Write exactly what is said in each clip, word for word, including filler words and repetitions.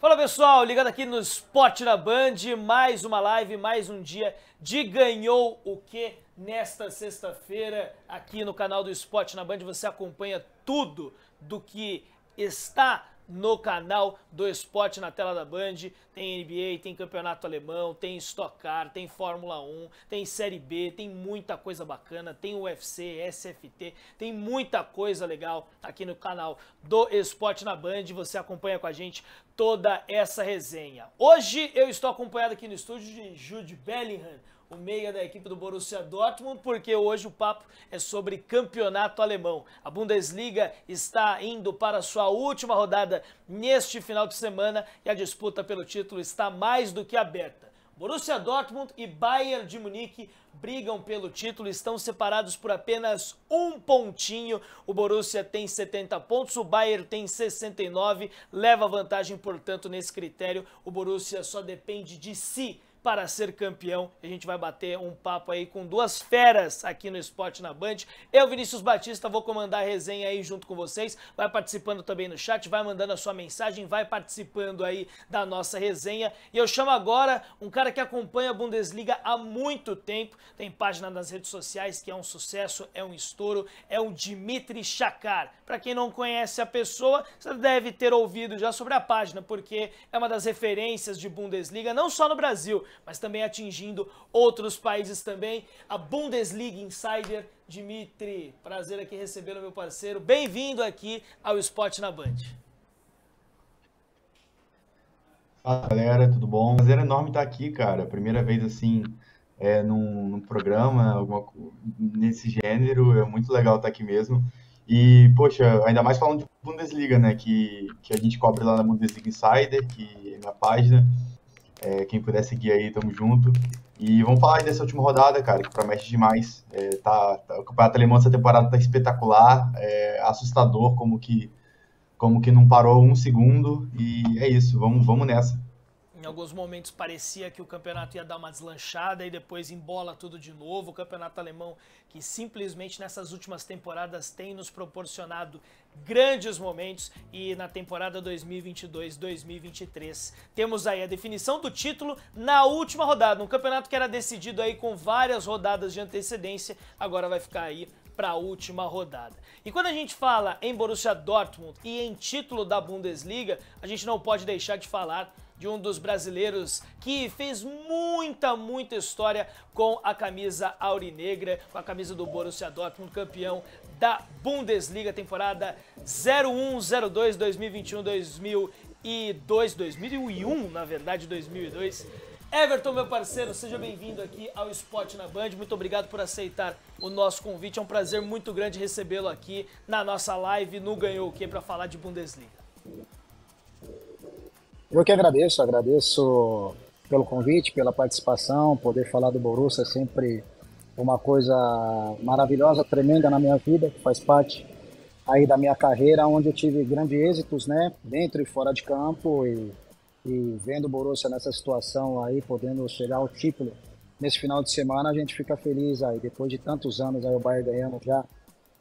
Fala pessoal, ligado aqui no Sport na Band, mais uma live, mais um dia de Ganhou o Quê? Nesta sexta-feira, aqui no canal do Sport na Band, você acompanha tudo do que está no canal do Esporte na tela da Band. Tem N B A, tem Campeonato Alemão, tem Stock Car, tem Fórmula um, tem Série B, tem muita coisa bacana, tem U F C, S F T, tem muita coisa legal aqui no canal do Esporte na Band. Você acompanha com a gente toda essa resenha. Hoje eu estou acompanhado aqui no estúdio de Jude Bellingham, o meia da equipe do Borussia Dortmund, porque hoje o papo é sobre campeonato alemão. A Bundesliga está indo para a sua última rodada neste final de semana e a disputa pelo título está mais do que aberta. Borussia Dortmund e Bayern de Munique brigam pelo título, estão separados por apenas um pontinho. O Borussia tem setenta pontos, o Bayern tem sessenta e nove, leva vantagem, portanto, nesse critério. O Borussia só depende de si para ser campeão. A gente vai bater um papo aí com duas feras aqui no Esporte na Band. Eu, Vinícius Batista, vou comandar a resenha aí junto com vocês. Vai participando também no chat, vai mandando a sua mensagem, vai participando aí da nossa resenha. E eu chamo agora um cara que acompanha a Bundesliga há muito tempo, tem página nas redes sociais que é um sucesso, é um estouro, é o Dimitri Chacar. Para quem não conhece a pessoa, você deve ter ouvido já sobre a página, porque é uma das referências de Bundesliga, não só no Brasil, mas também atingindo outros países também. A Bundesliga Insider. Dimitri, prazer aqui receber o meu parceiro. Bem-vindo aqui ao Sport na Band. Fala, galera, tudo bom? Prazer enorme estar aqui, cara. Primeira vez, assim, é, num, num programa alguma, nesse gênero. É muito legal estar aqui mesmo. E, poxa, ainda mais falando de Bundesliga, né? Que, que a gente cobre lá na Bundesliga Insider, que na página. É, quem puder seguir aí, tamo junto. E vamos falar aí dessa última rodada, cara, que promete demais. É, tá, tá, o Campeonato Alemão dessa temporada tá espetacular, é, assustador, como que, como que não parou um segundo. E é isso, vamos, vamos nessa. Em alguns momentos parecia que o campeonato ia dar uma deslanchada e depois embola tudo de novo. O campeonato alemão que simplesmente nessas últimas temporadas tem nos proporcionado grandes momentos, e na temporada dois mil e vinte e dois, dois mil e vinte e três temos aí a definição do título na última rodada. Um campeonato que era decidido aí com várias rodadas de antecedência, agora vai ficar aí para a última rodada. E quando a gente fala em Borussia Dortmund e em título da Bundesliga, a gente não pode deixar de falar de um dos brasileiros que fez muita, muita história com a camisa aurinegra, com a camisa do Borussia Dortmund, campeão da Bundesliga, temporada zero um, zero dois, dois mil e vinte e um, dois mil e dois, dois mil e um, na verdade, dois mil e dois. Ewerthon, meu parceiro, seja bem-vindo aqui ao Sport na Band. Muito obrigado por aceitar o nosso convite. É um prazer muito grande recebê-lo aqui na nossa live no Ganhou o Quê? Para falar de Bundesliga. Eu que agradeço, agradeço pelo convite, pela participação. Poder falar do Borussia é sempre uma coisa maravilhosa, tremenda na minha vida, que faz parte aí da minha carreira, onde eu tive grandes êxitos, né, dentro e fora de campo, e, e vendo o Borussia nessa situação aí, podendo chegar ao título nesse final de semana, a gente fica feliz aí, depois de tantos anos aí o Bayern ganhando já,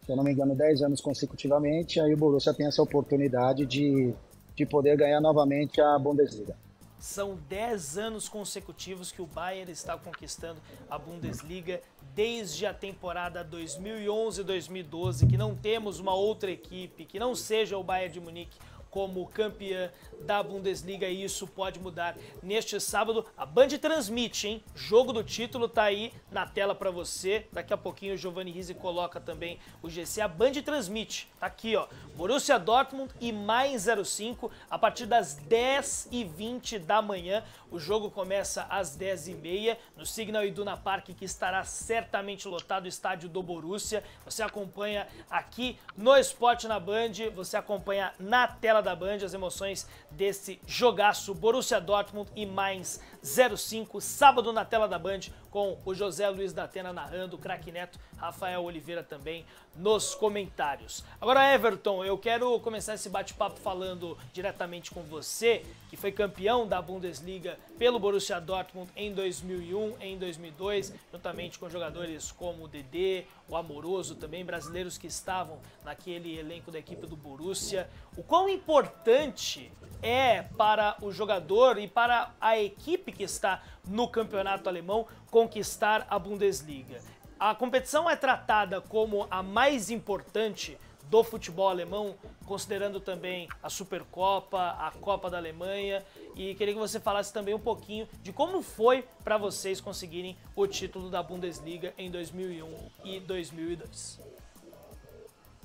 se eu não me engano, dez anos consecutivamente, aí o Borussia tem essa oportunidade de de poder ganhar novamente a Bundesliga. São dez anos consecutivos que o Bayern está conquistando a Bundesliga, desde a temporada dois mil e onze, dois mil e doze, que não temos uma outra equipe que não seja o Bayern de Munique como campeã da Bundesliga, e isso pode mudar. Neste sábado, a Band transmite, hein? Jogo do título tá aí na tela para você. Daqui a pouquinho o Giovanni Rizzi coloca também o G C. A Band transmite, tá aqui, ó. Borussia Dortmund e Mainz zero cinco, a partir das dez e vinte da manhã. O jogo começa às dez e meia, no Signal Iduna Park, que estará certamente lotado, o estádio do Borussia. Você acompanha aqui no Sport na Band, você acompanha na tela da da Band as emoções desse jogaço Borussia Dortmund e Mainz zero cinco, sábado na tela da Band, com o José Luiz Datena narrando, o Craque Neto, Rafael Oliveira também nos comentários. Agora, Ewerthon, eu quero começar esse bate-papo falando diretamente com você, que foi campeão da Bundesliga pelo Borussia Dortmund em dois mil e um, em dois mil e dois, juntamente com jogadores como o Dedê, o Amoroso, também brasileiros que estavam naquele elenco da equipe do Borussia. O quão importante é para o jogador e para a equipe que está no campeonato alemão conquistar a Bundesliga? A competição é tratada como a mais importante do futebol alemão, considerando também a Supercopa, a Copa da Alemanha, e queria que você falasse também um pouquinho de como foi para vocês conseguirem o título da Bundesliga em dois mil e um e dois mil e dois.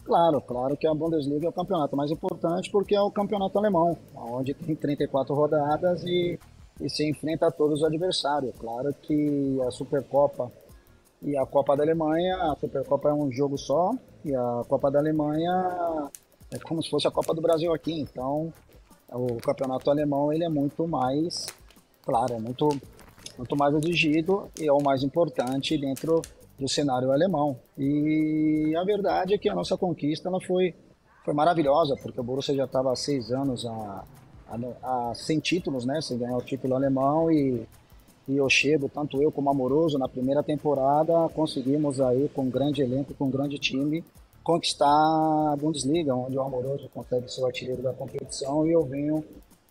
Claro, claro que a Bundesliga é o campeonato mais importante porque é o campeonato alemão, onde tem trinta e quatro rodadas e, e se enfrenta a todos os adversários. Claro que a Supercopa e a Copa da Alemanha, a Supercopa é um jogo só, e a Copa da Alemanha é como se fosse a Copa do Brasil aqui, então o campeonato alemão ele é muito mais, claro, é muito, muito mais exigido e é o mais importante dentro do cenário alemão. E a verdade é que a nossa conquista ela foi, foi maravilhosa, porque o Borussia já estava há seis anos a, a, a, sem títulos, né, sem ganhar o título alemão, e E eu chego, tanto eu como Amoroso, na primeira temporada, conseguimos aí, com um grande elenco, com um grande time, conquistar a Bundesliga, onde o Amoroso consegue ser o artilheiro da competição e eu venho,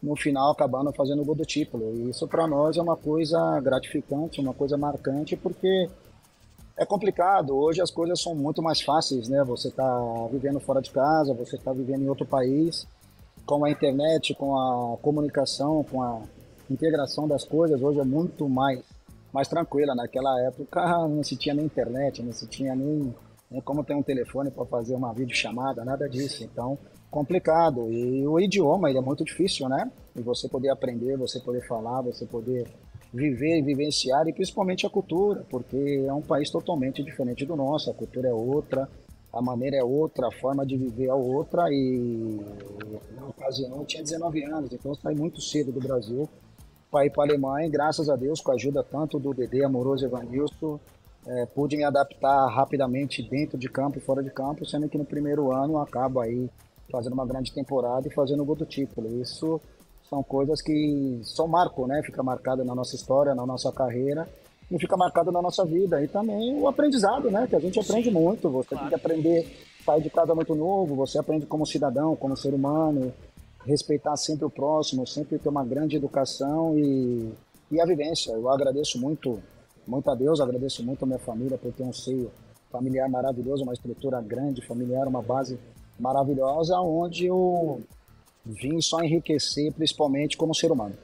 no final, acabando fazendo o gol do título. E isso para nós é uma coisa gratificante, uma coisa marcante, porque é complicado. Hoje as coisas são muito mais fáceis, né? Você está vivendo fora de casa, você está vivendo em outro país, com a internet, com a comunicação, com a integração das coisas hoje é muito mais, mais tranquila. Naquela época não se tinha nem internet, não se tinha nem, nem como ter um telefone para fazer uma videochamada, nada disso. Então, complicado. E o idioma ele é muito difícil, né? E você poder aprender, você poder falar, você poder viver e vivenciar, e principalmente a cultura, porque é um país totalmente diferente do nosso, a cultura é outra, a maneira é outra, a forma de viver é outra. E na ocasião eu tinha dezenove anos, então eu saí muito cedo do Brasil para ir para a Alemanha, e graças a Deus, com a ajuda tanto do Dedê, Amoroso e Evanilson, é, pude me adaptar rapidamente dentro de campo e fora de campo, sendo que no primeiro ano acaba aí fazendo uma grande temporada e fazendo o gol do título. Isso são coisas que só marcam, né? Fica marcado na nossa história, na nossa carreira, e fica marcado na nossa vida. E também o aprendizado, né? Que a gente aprende Sim, muito, você claro. tem que aprender, sai de casa muito novo, você aprende como cidadão, como ser humano, respeitar sempre o próximo, sempre ter uma grande educação e, e a vivência. Eu agradeço muito, muito a Deus, agradeço muito a minha família por ter um seio familiar maravilhoso, uma estrutura grande, familiar, uma base maravilhosa, onde eu vim só enriquecer, principalmente como ser humano.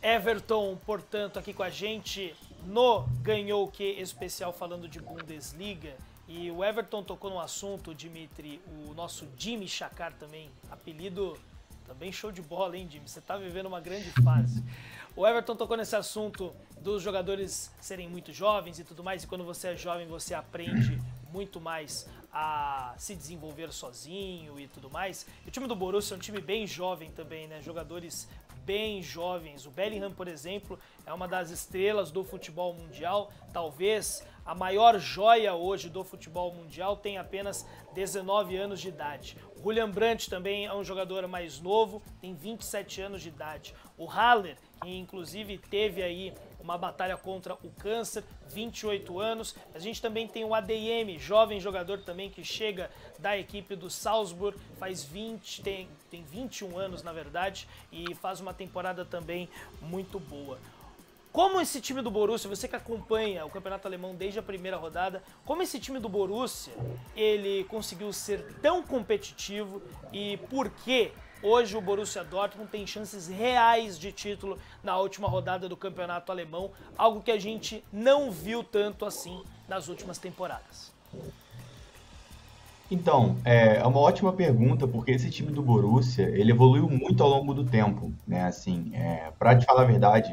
Ewerthon, portanto, aqui com a gente no Ganhou o Quê? Especial falando de Bundesliga. E o Ewerthon tocou num assunto, Dimitri, o nosso Dimitri Chacar também, apelido também show de bola, hein, Dimitri? Você tá vivendo uma grande fase. O Ewerthon tocou nesse assunto dos jogadores serem muito jovens e tudo mais, e quando você é jovem você aprende muito mais a se desenvolver sozinho e tudo mais. E o time do Borussia é um time bem jovem também, né? Jogadores bem jovens. O Bellingham, por exemplo, é uma das estrelas do futebol mundial, talvez a maior joia hoje do futebol mundial, tem apenas dezenove anos de idade. O Julian Brandt também é um jogador mais novo, tem vinte e sete anos de idade. O Haller, que inclusive teve aí uma batalha contra o câncer, vinte e oito anos. A gente também tem o A D M, jovem jogador também que chega da equipe do Salzburg, faz vinte, tem, tem vinte e um anos na verdade, e faz uma temporada também muito boa. Como esse time do Borussia, você que acompanha o campeonato alemão desde a primeira rodada, como esse time do Borussia, ele conseguiu ser tão competitivo e por que hoje o Borussia Dortmund tem chances reais de título na última rodada do campeonato alemão, algo que a gente não viu tanto assim nas últimas temporadas? Então, é uma ótima pergunta, porque esse time do Borussia, ele evoluiu muito ao longo do tempo, né? Assim, é, pra te falar a verdade,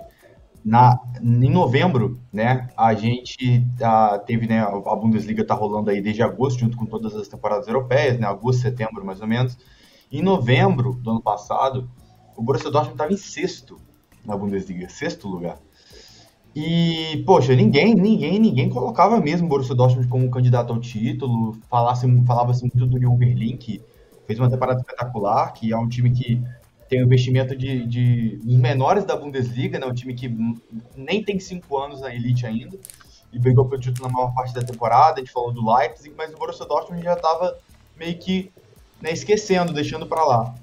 Na, em novembro, né, a gente a, teve, né, a Bundesliga tá rolando aí desde agosto, junto com todas as temporadas europeias, né, agosto, setembro, mais ou menos. Em novembro do ano passado, o Borussia Dortmund estava em sexto na Bundesliga, sexto lugar. E, poxa, ninguém, ninguém, ninguém colocava mesmo o Borussia Dortmund como candidato ao título. Falava-se falava muito do Union Berlin, que fez uma temporada espetacular, que é um time que tem um investimento de, de dos menores da Bundesliga, né? Um time que nem tem cinco anos na elite ainda, e brigou pelo título na maior parte da temporada. A gente falou do Leipzig, mas o Borussia Dortmund já estava meio que, né, esquecendo, deixando para lá.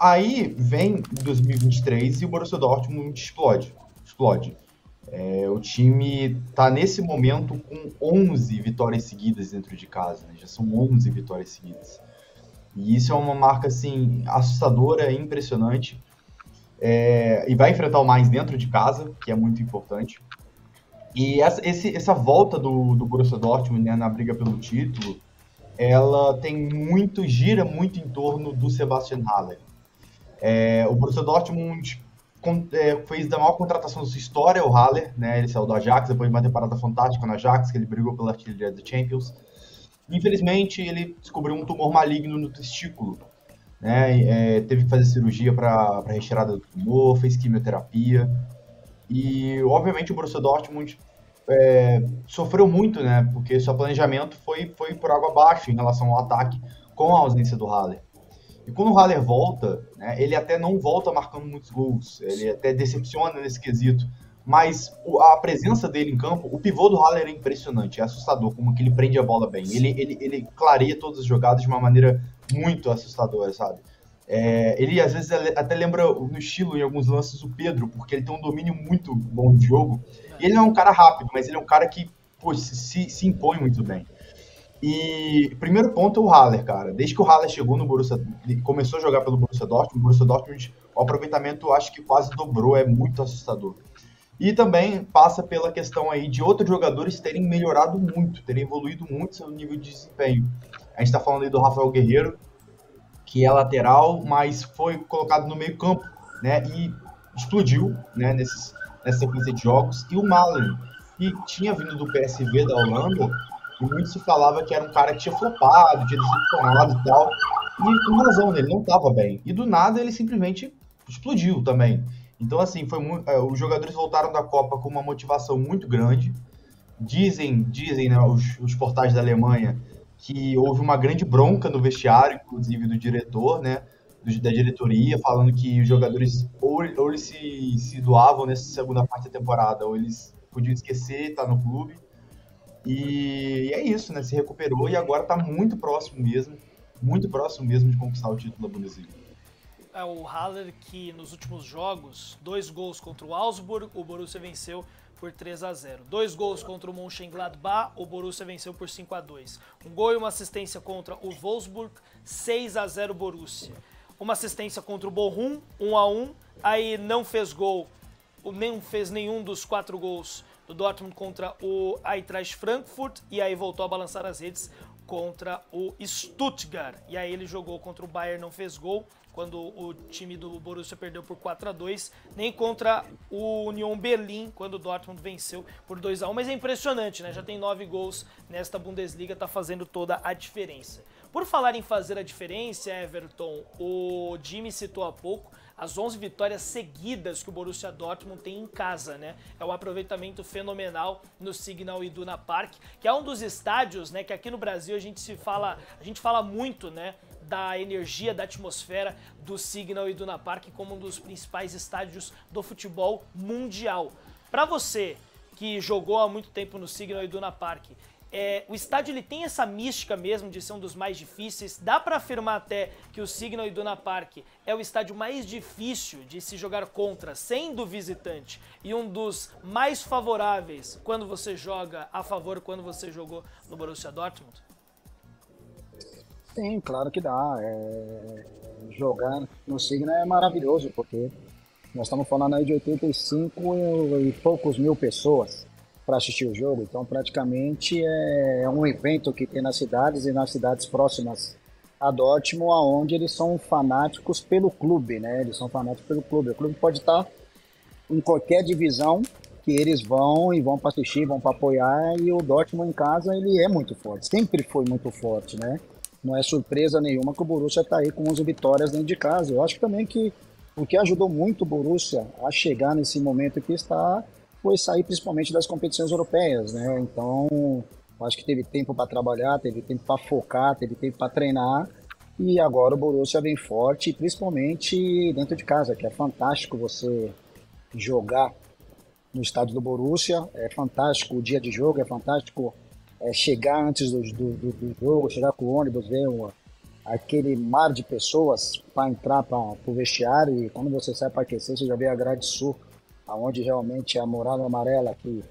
Aí vem dois mil e vinte e três e o Borussia Dortmund explode, explode. É, o time está nesse momento com onze vitórias seguidas dentro de casa, né? Já são onze vitórias seguidas. E isso é uma marca assim, assustadora, impressionante. É, e vai enfrentar o Mainz dentro de casa, que é muito importante. E essa, esse, essa volta do, do Borussia Dortmund, né, na briga pelo título, ela tem muito, gira muito em torno do Sebastian Haller. É, o Borussia Dortmund fez da maior contratação da sua história o Haller, né? Ele saiu do Ajax, depois de uma temporada fantástica no Ajax, que ele brigou pela artilharia da Champions. Infelizmente, ele descobriu um tumor maligno no testículo, né? É, teve que fazer cirurgia para a retirada do tumor, fez quimioterapia. E, obviamente, o Borussia Dortmund é, sofreu muito, né? Porque seu planejamento foi, foi por água abaixo em relação ao ataque com a ausência do Haller. E quando o Haller volta, né, ele até não volta marcando muitos gols, ele até decepciona nesse quesito, mas a presença dele em campo, o pivô do Haller é impressionante, é assustador, como que ele prende a bola bem, ele, ele, ele clareia todas as jogadas de uma maneira muito assustadora, sabe? É, ele às vezes até lembra no estilo, em alguns lances, o Pedro, porque ele tem um domínio muito bom de jogo, e ele não é um cara rápido, mas ele é um cara que pô, se, se impõe muito bem. E primeiro ponto é o Haller, cara. Desde que o Haller chegou no Borussia, começou a jogar pelo Borussia Dortmund, o Borussia Dortmund, o aproveitamento acho que quase dobrou, é muito assustador. E também passa pela questão aí de outros jogadores terem melhorado muito, terem evoluído muito seu nível de desempenho. A gente tá falando aí do Rafael Guerreiro, que é lateral, mas foi colocado no meio campo, né, e explodiu, né, nesses, nessa sequência de jogos. E o Malen, que tinha vindo do P S V da Holanda, e muito se falava que era um cara que tinha flopado, tinha decepcionado e tal. E com razão, ele não estava bem. E do nada ele simplesmente explodiu também. Então, assim, foi muito, é, os jogadores voltaram da Copa com uma motivação muito grande. Dizem, dizem, né, os, os portais da Alemanha que houve uma grande bronca no vestiário, inclusive do diretor, né, do, da diretoria, falando que os jogadores ou, ou eles se, se doavam nessa segunda parte da temporada, ou eles podiam esquecer, tá no clube. E é isso, né? Se recuperou e agora tá muito próximo mesmo, muito próximo mesmo de conquistar o título da Bundesliga. É o Haller que nos últimos jogos, dois gols contra o Augsburg, o Borussia venceu por três a zero. Dois gols contra o Mönchengladbach, o Borussia venceu por cinco a dois. Um gol e uma assistência contra o Wolfsburg, seis a zero Borussia. Uma assistência contra o Bochum, um a um. Aí não fez gol, não fez nenhum dos quatro gols do Dortmund contra o Eintracht Frankfurt, e aí voltou a balançar as redes contra o Stuttgart. E aí ele jogou contra o Bayern, não fez gol, quando o time do Borussia perdeu por quatro a dois, nem contra o Union Berlin, quando o Dortmund venceu por dois a um. Mas é impressionante, né? Já tem nove gols nesta Bundesliga, tá fazendo toda a diferença. Por falar em fazer a diferença, Ewerthon, o Jimmy citou há pouco as onze vitórias seguidas que o Borussia Dortmund tem em casa, né? É um aproveitamento fenomenal no Signal Iduna Park, que é um dos estádios, né, que aqui no Brasil a gente se fala, a gente fala muito, né, da energia, da atmosfera do Signal Iduna Park como um dos principais estádios do futebol mundial. Para você que jogou há muito tempo no Signal Iduna Park, É, o estádio ele tem essa mística mesmo de ser um dos mais difíceis. Dá para afirmar até que o Signal Iduna Park é o estádio mais difícil de se jogar contra, sendo visitante, e um dos mais favoráveis quando você joga a favor, quando você jogou no Borussia Dortmund? Sim, claro que dá. É... Jogar no Signal é maravilhoso, porque nós estamos falando aí de oitenta e cinco e poucos mil pessoas para assistir o jogo, então praticamente é um evento que tem nas cidades e nas cidades próximas a Dortmund, aonde eles são fanáticos pelo clube, né? Eles são fanáticos pelo clube. O clube pode estar em qualquer divisão que eles vão e vão para assistir, vão para apoiar, e o Dortmund em casa ele é muito forte, sempre foi muito forte, né? Não é surpresa nenhuma que o Borussia está aí com onze vitórias dentro de casa. Eu acho também que o que ajudou muito o Borussia a chegar nesse momento que está foi sair principalmente das competições europeias, né? Então, acho que teve tempo para trabalhar, teve tempo para focar, teve tempo para treinar. E agora o Borussia vem forte, principalmente dentro de casa, que é fantástico você jogar no estádio do Borussia. É fantástico o dia de jogo, é fantástico é, chegar antes do, do, do, do jogo, chegar com o ônibus, ver uma, aquele mar de pessoas para entrar para o vestiário. E quando você sai para aquecer, você já vê a grade sul, onde realmente é a morada amarela, que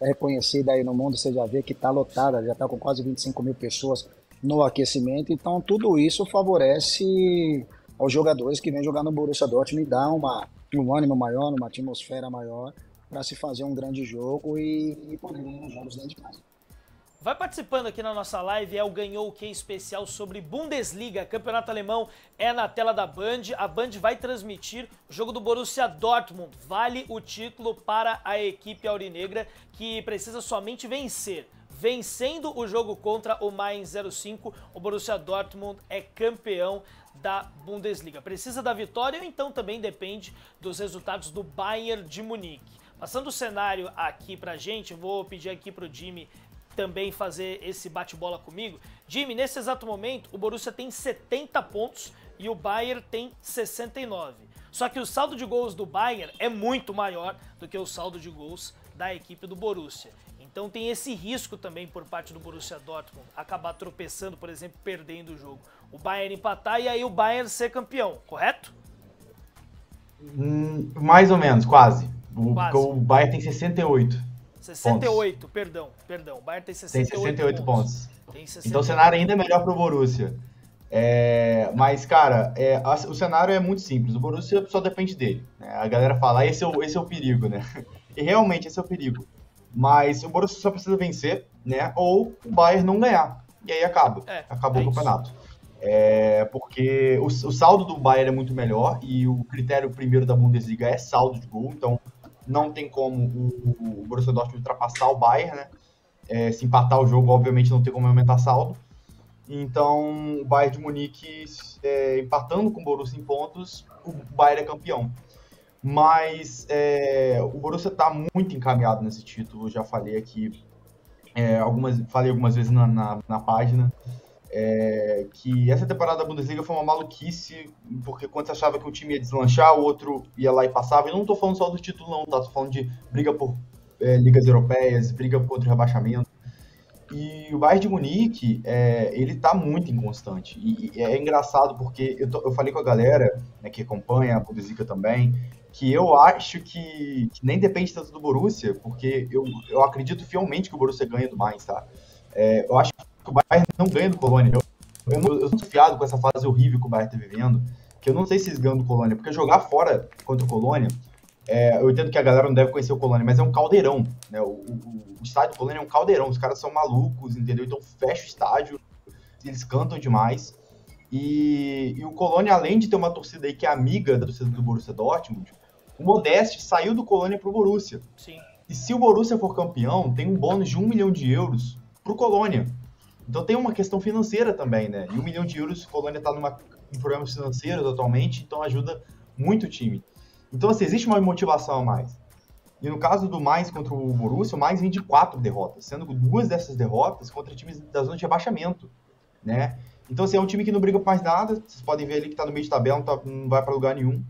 é reconhecida aí no mundo, você já vê que está lotada, já está com quase vinte e cinco mil pessoas no aquecimento. Então tudo isso favorece aos jogadores que vêm jogar no Borussia Dortmund e dá uma, um ânimo maior, uma atmosfera maior para se fazer um grande jogo e, e poder ganhar os jogos dentro de casa. Vai participando aqui na nossa live, é o Ganhou o Quê? Especial sobre Bundesliga, campeonato alemão, é na tela da Band. A Band vai transmitir o jogo do Borussia Dortmund, vale o título para a equipe aurinegra, que precisa somente vencer. Vencendo o jogo contra o Mainz zero cinco, o Borussia Dortmund é campeão da Bundesliga. Precisa da vitória ou então também depende dos resultados do Bayern de Munique. Passando o cenário aqui pra gente, vou pedir aqui pro Jimmy também fazer esse bate-bola comigo. Jimmy, nesse exato momento, o Borussia tem setenta pontos e o Bayern tem sessenta e nove. Só que o saldo de gols do Bayern é muito maior do que o saldo de gols da equipe do Borussia. Então tem esse risco também por parte do Borussia Dortmund, acabar tropeçando, por exemplo, perdendo o jogo. O Bayern empatar e aí o Bayern ser campeão, correto? Hum, mais ou menos, quase. O, quase. o Bayern tem sessenta e oito sessenta e oito, pontos. perdão, perdão. O Bayern tem sessenta e oito, tem sessenta e oito pontos. pontos. Tem sessenta e oito. Então o cenário ainda é melhor para o Borussia. É, mas, cara, é, a, o cenário é muito simples. O Borussia só depende dele. Né? A galera fala, esse é, o, esse é o perigo, né? E realmente esse é o perigo. Mas o Borussia só precisa vencer, né? Ou o Bayern não ganhar. E aí acaba. É, Acabou é o campeonato. É, porque o, o saldo do Bayern é muito melhor e o critério primeiro da Bundesliga é saldo de gol. Então não tem como o, o Borussia Dortmund ultrapassar o Bayern, né? É, se empatar o jogo, obviamente não tem como aumentar saldo. Então o Bayern de Munique é, empatando com o Borussia em pontos, o Bayern é campeão. Mas é, o Borussia está muito encaminhado nesse título, já falei aqui, é, algumas, falei algumas vezes na, na, na página, é, que essa temporada da Bundesliga foi uma maluquice, porque quando você achava que um time ia deslanchar, o outro ia lá e passava. E não estou falando só do título não, tá? Estou falando de briga por é, ligas europeias, briga contra o rebaixamento. E o Bayern de Munique, é, ele tá muito inconstante. E, e é engraçado porque eu, tô, eu falei com a galera, né, que acompanha a Bundesliga também, que eu acho que, que nem depende tanto do Borussia, porque eu, eu acredito fielmente que o Borussia ganha do Mainz, tá? É, eu acho que o Bayern não ganha do Colônia. Eu, eu, não, eu sou fiado com essa fase horrível que o Bayern tá vivendo, que eu não sei se eles ganham do Colônia, porque jogar fora contra o Colônia, é, eu entendo que a galera não deve conhecer o Colônia, mas é um caldeirão, né? O, o, o estádio do Colônia é um caldeirão, os caras são malucos, entendeu? Então fecha o estádio, eles cantam demais. E, e o Colônia, além de ter uma torcida aí que é amiga da torcida do Borussia Dortmund, o Modeste saiu do Colônia pro Borussia. Sim. E se o Borussia for campeão, tem um bônus de um milhão de euros pro Colônia. Então tem uma questão financeira também, né? E um milhão de euros, o Colônia tá numa, em problemas financeiros atualmente, então ajuda muito o time. Então, assim, existe uma motivação a mais. E no caso do Mainz contra o Borussia, o Mainz vem de quatro derrotas, sendo duas dessas derrotas contra times da zona de rebaixamento, né? Então, assim, é um time que não briga por mais nada. Vocês podem ver ali que tá no meio de tabela, não, tá, não vai para lugar nenhum.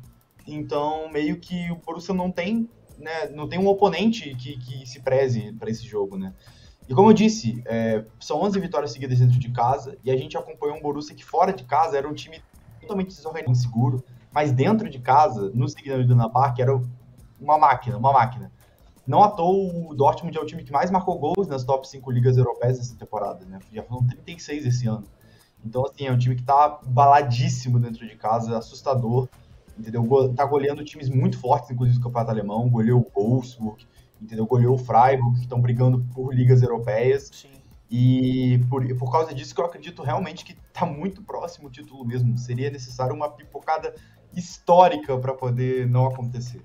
Então, meio que o Borussia não tem, né, não tem um oponente que, que se preze para esse jogo, né? E como eu disse, é, são onze vitórias seguidas dentro de casa, e a gente acompanhou um Borussia que fora de casa era um time totalmente desorganizado, inseguro, mas dentro de casa, no Signal Iduna Park, era uma máquina, uma máquina. Não à toa, o Dortmund é o time que mais marcou gols nas top cinco ligas europeias essa temporada, né? Já foram trinta e seis esse ano. Então, assim, é um time que tá baladíssimo dentro de casa, assustador, entendeu? Tá goleando times muito fortes, inclusive o campeonato alemão, goleou o Wolfsburg, entendeu? Goleou o Freiburg, que estão brigando por ligas europeias. Sim. E por, por causa disso que eu acredito realmente que tá muito próximo o título mesmo. Seria necessário uma pipocada histórica para poder não acontecer.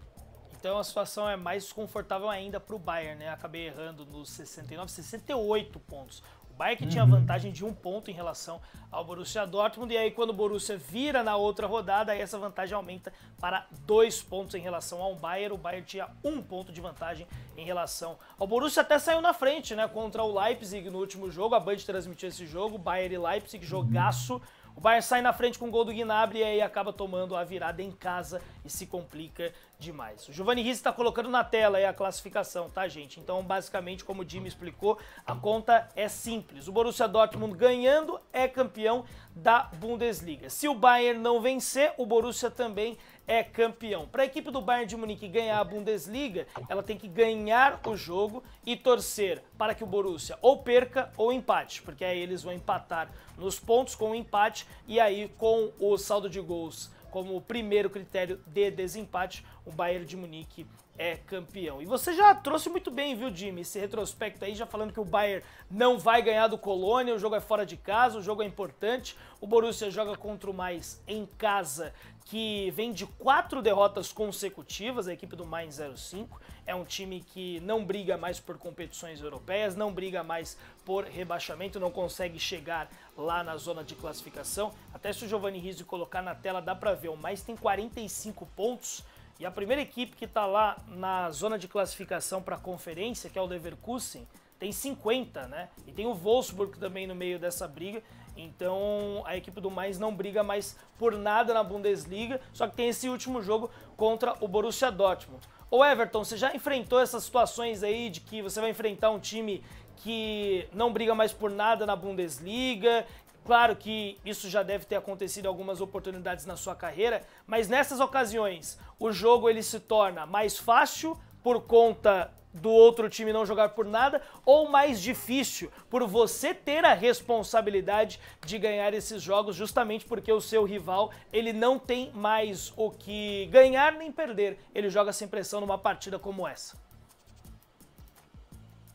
Então a situação é mais confortável ainda para o Bayern, né? Acabei errando nos sessenta e nove, sessenta e oito pontos. O Bayern que tinha vantagem de um ponto em relação ao Borussia Dortmund. E aí, quando o Borussia vira na outra rodada, aí essa vantagem aumenta para dois pontos em relação ao Bayern. O Bayern tinha um ponto de vantagem em relação ao Borussia. Até saiu na frente, né? Contra o Leipzig no último jogo. A Band transmitiu esse jogo. Bayern e Leipzig, jogaço. O Bayern sai na frente com o gol do Gnabry e aí acaba tomando a virada em casa e se complica demais. O Giovanni Rizzi está colocando na tela aí a classificação, tá, gente? Então, basicamente, como o Jimmy explicou, a conta é simples. O Borussia Dortmund ganhando é campeão da Bundesliga. Se o Bayern não vencer, o Borussia também é campeão. Para a equipe do Bayern de Munique ganhar a Bundesliga, ela tem que ganhar o jogo e torcer para que o Borussia ou perca ou empate, porque aí eles vão empatar nos pontos com o empate e aí com o saldo de gols como o primeiro critério de desempate, o Bayern de Munique é campeão. E você já trouxe muito bem, viu, Jimmy, esse retrospecto aí, já falando que o Bayern não vai ganhar do Colônia, o jogo é fora de casa, o jogo é importante, o Borussia joga contra o Mainz em casa, que vem de quatro derrotas consecutivas, a equipe do Mainz zero cinco, é um time que não briga mais por competições europeias, não briga mais por rebaixamento, não consegue chegar lá na zona de classificação. Até se o Giovanni Rizzi colocar na tela, dá pra ver, o Mainz tem quarenta e cinco pontos, e a primeira equipe que tá lá na zona de classificação para a conferência, que é o Leverkusen, tem cinquenta, né? E tem o Wolfsburg também no meio dessa briga. Então a equipe do Mainz não briga mais por nada na Bundesliga, só que tem esse último jogo contra o Borussia Dortmund. Ô Ewerthon, você já enfrentou essas situações aí de que você vai enfrentar um time que não briga mais por nada na Bundesliga? Claro que isso já deve ter acontecido em algumas oportunidades na sua carreira, mas nessas ocasiões o jogo ele se torna mais fácil por conta do outro time não jogar por nada, ou mais difícil, por você ter a responsabilidade de ganhar esses jogos, justamente porque o seu rival, ele não tem mais o que ganhar nem perder, ele joga sem pressão numa partida como essa?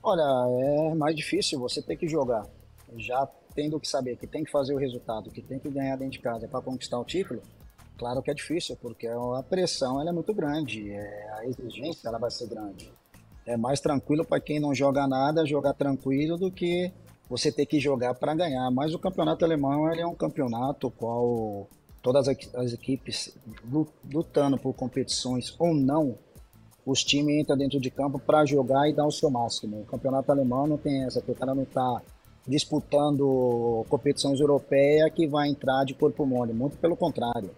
Olha, é mais difícil você ter que jogar, já tendo que saber que tem que fazer o resultado, que tem que ganhar dentro de casa para conquistar o título. Claro que é difícil, porque a pressão ela é muito grande, a exigência ela vai ser grande. É mais tranquilo para quem não joga nada, jogar tranquilo, do que você ter que jogar para ganhar. Mas o campeonato alemão ele é um campeonato qual todas as equipes, lutando por competições ou não, os times entram dentro de campo para jogar e dar o seu máximo. O campeonato alemão não tem essa, o cara não está disputando competições europeias que vai entrar de corpo mole, muito pelo contrário.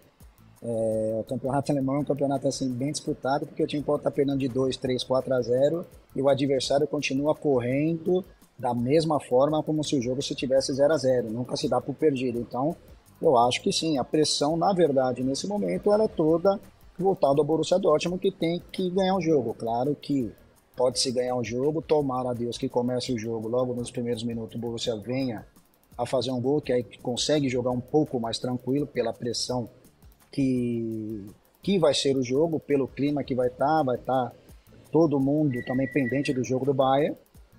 É, o campeonato alemão é um campeonato assim, bem disputado, porque o time pode estar perdendo de dois, três, quatro a zero e o adversário continua correndo da mesma forma como se o jogo se tivesse zero a zero, nunca se dá por perdido. Então eu acho que sim, a pressão na verdade nesse momento ela é toda voltada ao Borussia Dortmund, que tem que ganhar um jogo. Claro que pode-se ganhar um jogo, tomara a Deus que comece o jogo logo nos primeiros minutos o Borussia venha a fazer um gol, que aí consegue jogar um pouco mais tranquilo pela pressão Que, que vai ser o jogo, pelo clima que vai estar, vai estar todo mundo também pendente do jogo do Bayern,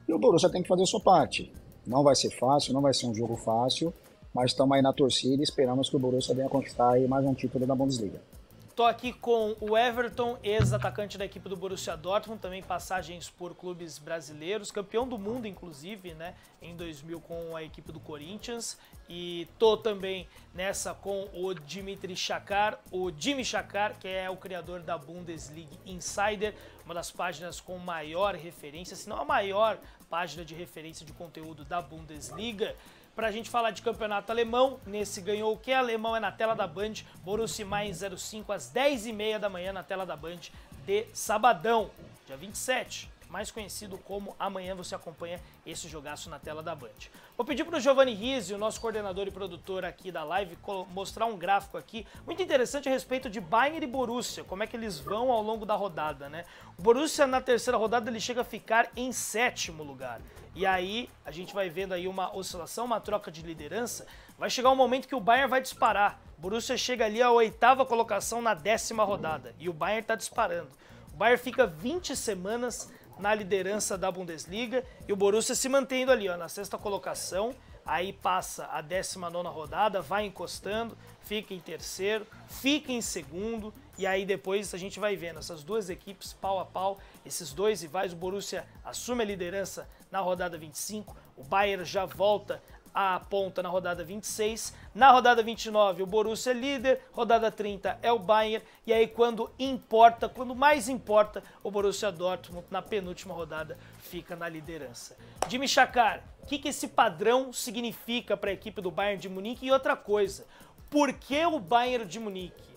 e o Borussia tem que fazer a sua parte. Não vai ser fácil, não vai ser um jogo fácil, mas estamos aí na torcida e esperamos que o Borussia venha conquistar aí mais um título da Bundesliga. Estou aqui com o Ewerthon, ex-atacante da equipe do Borussia Dortmund, também passagens por clubes brasileiros, campeão do mundo, inclusive, né, em dois mil com a equipe do Corinthians. E tô também nessa com o Dimitri Chacar, o Jimmy Chacar, que é o criador da Bundesliga Insider, uma das páginas com maior referência, se não a maior página de referência de conteúdo da Bundesliga. Pra gente falar de campeonato alemão, nesse Ganhou o Quê? Alemão é na tela da Band, Borussia Mainz zero cinco, às dez e meia da manhã, na tela da Band, de sabadão, dia vinte e sete, mais conhecido como Amanhã. Você acompanha esse jogaço na tela da Band. Vou pedir pro Giovanni Rizzi, o nosso coordenador e produtor aqui da live, mostrar um gráfico aqui, muito interessante a respeito de Bayern e Borussia, como é que eles vão ao longo da rodada, né? O Borussia, na terceira rodada, ele chega a ficar em sétimo lugar. E aí, a gente vai vendo aí uma oscilação, uma troca de liderança. Vai chegar um momento que o Bayern vai disparar. O Borussia chega ali à oitava colocação na décima rodada. E o Bayern tá disparando. O Bayern fica vinte semanas na liderança da Bundesliga. E o Borussia se mantendo ali, ó, na sexta colocação. Aí passa a décima nona rodada, vai encostando, fica em terceiro, fica em segundo. E aí depois a gente vai vendo essas duas equipes pau a pau, esses dois rivais. O Borussia assume a liderança na rodada vinte e cinco, O Bayern já volta à ponta na rodada vinte e seis. Na rodada vinte e nove, o Borussia é líder. Rodada trinta é o Bayern. E aí, quando importa, quando mais importa, o Borussia Dortmund, na penúltima rodada, fica na liderança. Dimitri Chacar, o que, que esse padrão significa para a equipe do Bayern de Munique? E outra coisa, por que o Bayern de Munique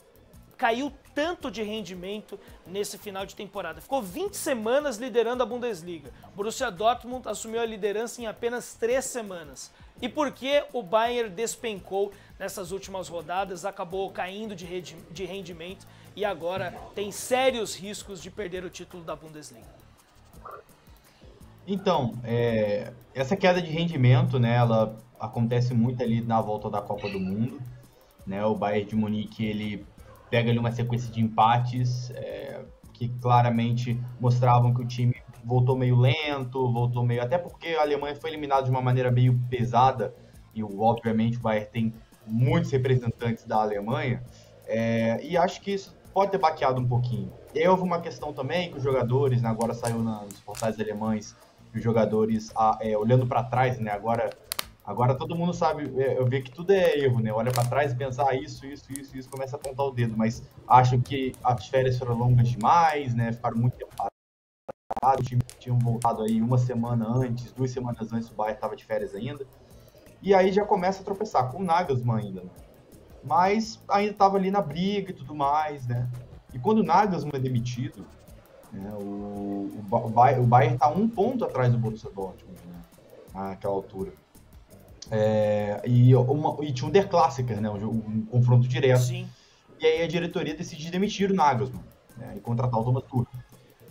caiu tanto de rendimento nesse final de temporada? Ficou vinte semanas liderando a Bundesliga. Borussia Dortmund assumiu a liderança em apenas três semanas. E por que o Bayern despencou nessas últimas rodadas, acabou caindo de rendimento e agora tem sérios riscos de perder o título da Bundesliga? Então, é, essa queda de rendimento, né, ela acontece muito ali na volta da Copa do Mundo, né? O Bayern de Munique, ele pega ali uma sequência de empates é, que claramente mostravam que o time voltou meio lento, voltou meio... Até porque a Alemanha foi eliminada de uma maneira meio pesada, e obviamente o Bayern tem muitos representantes da Alemanha, é, e acho que isso pode ter baqueado um pouquinho. E aí houve uma questão também que os jogadores, né, agora saiu na, nos portais alemães, os jogadores a, é, olhando para trás, né, agora... Agora todo mundo sabe, eu vejo que tudo é erro, né? Olha para trás e pensa, ah, isso, isso, isso, isso, começa a apontar o dedo, mas acho que as férias foram longas demais, né? Ficaram muito tempo parados, o time tinha voltado aí uma semana antes, duas semanas antes, o Bayern estava de férias ainda. E aí já começa a tropeçar, com o Nagelsmann ainda, né? Mas ainda estava ali na briga e tudo mais, né? E quando o Nagelsmann é demitido, né? o, o, o Bayern está um ponto atrás do Borussia Dortmund, né? Naquela altura. É, e, uma, e tinha um Der Klassiker, né, um, um confronto direto. Sim. E aí a diretoria decidiu demitir o Nagelsmann, né, e contratar o Thomas Tuchel.